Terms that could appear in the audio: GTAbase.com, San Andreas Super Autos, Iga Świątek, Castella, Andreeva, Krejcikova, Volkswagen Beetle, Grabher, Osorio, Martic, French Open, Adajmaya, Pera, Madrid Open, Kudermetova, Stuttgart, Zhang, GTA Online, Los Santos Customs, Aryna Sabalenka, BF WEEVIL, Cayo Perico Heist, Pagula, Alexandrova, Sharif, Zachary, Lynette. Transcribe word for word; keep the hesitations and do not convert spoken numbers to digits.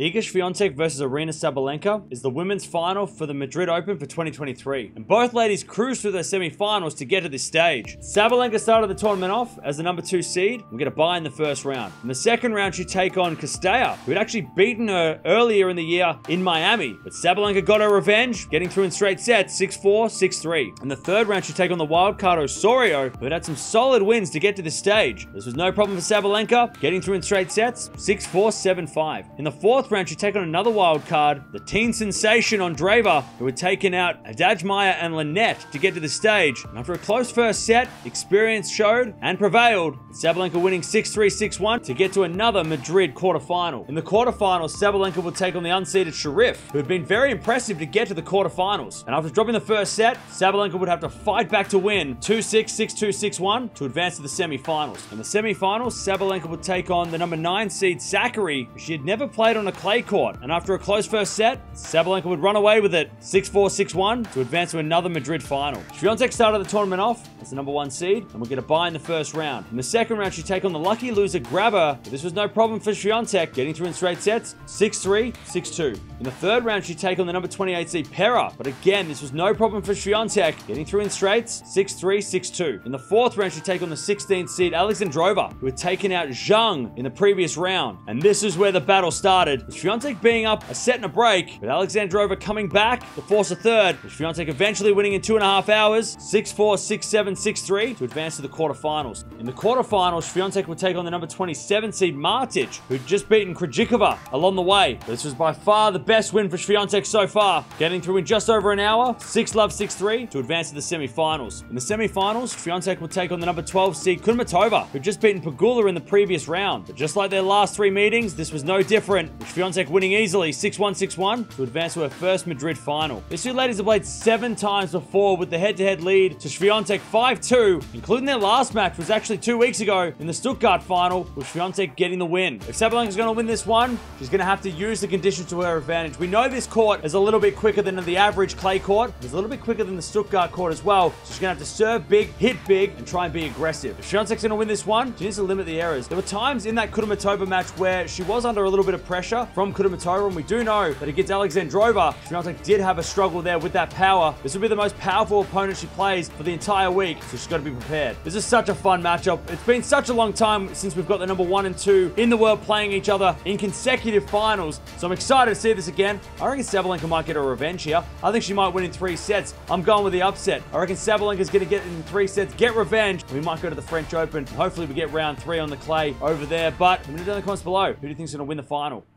Iga Świątek versus Aryna Sabalenka is the women's final for the Madrid Open for twenty twenty-three, and both ladies cruised through their semi-finals to get to this stage. Sabalenka started the tournament off as the number two seed and get a bye in the first round. In the second round, she take on Castella, who had actually beaten her earlier in the year in Miami, but Sabalenka got her revenge, getting through in straight sets, six four, six three. In the third round, she take on the wildcard Osorio, who had had some solid wins to get to this stage. This was no problem for Sabalenka, getting through in straight sets, six four, seven five. In the fourth round, she take on another wild card, the teen sensation Andreeva, who had taken out Adajmaya and Lynette to get to the stage. And after a close first set, experience showed and prevailed, Sabalenka winning six three, six one to get to another Madrid quarterfinal. In the quarterfinals, Sabalenka will take on the unseeded Sharif, who had been very impressive to get to the quarterfinals. And after dropping the first set, Sabalenka would have to fight back to win two six, six two, six one to advance to the semi-finals. In the semi-finals, Sabalenka would take on the number nine seed Zachary, who she had never played on a clay court, and after a close first set, Sabalenka would run away with it six four, six one to advance to another Madrid final. Świątek started the tournament off as the number one seed and would get a bye in the first round. In the second round, she take on the lucky loser Grabher, but this was no problem for Świątek, getting through in straight sets six three, six two. In the third round, she take on the number twenty-eight seed Pera, but again this was no problem for Świątek, getting through in straights six three, six two. In the fourth round, she take on the sixteenth seed Alexandrova, who had taken out Zhang in the previous round, and this is where the battle started, with Świątek being up a set and a break, but Alexandrova coming back to force a third, with Świątek eventually winning in two and a half hours, six four, six seven, six three to advance to the quarterfinals. In the quarterfinals, Świątek would take on the number twenty-seven seed Martic, who'd just beaten Krejcikova along the way. This was by far the best win for Świątek so far, getting through in just over an hour, six love, six three to advance to the semi-finals. In the semi-finals, Świątek would take on the number twelve seed Kudermetova, who'd just beaten Pagula in the previous round, but just like their last three meetings, this was no different, with Świątek winning easily six one, six one to advance to her first Madrid final. The two ladies have played seven times before, with the head-to-head lead to Świątek five two, including their last match was actually two weeks ago in the Stuttgart final, with Świątek getting the win. If Sabalenka's going to win this one, she's going to have to use the conditions to her advantage. We know this court is a little bit quicker than the average clay court. It's a little bit quicker than the Stuttgart court as well, so she's going to have to serve big, hit big, and try and be aggressive. If Świątek's going to win this one, she needs to limit the errors. There were times in that Kudermetova match where she was under a little bit of pressure from Kudermetova, and we do know that against Alexandrova, Świątek did have a struggle there with that power. This will be the most powerful opponent she plays for the entire week, so she's got to be prepared. This is such a fun matchup. It's been such a long time since we've got the number one and two in the world playing each other in consecutive finals, so I'm excited to see this again. I reckon Sabalenka might get a revenge here. I think she might win in three sets. I'm going with the upset. I reckon Sabalenka's going to get in three sets, get revenge. We might go to the French Open. Hopefully we get round three on the clay over there, but let me know down in the comments below, who do you think's going to win the final?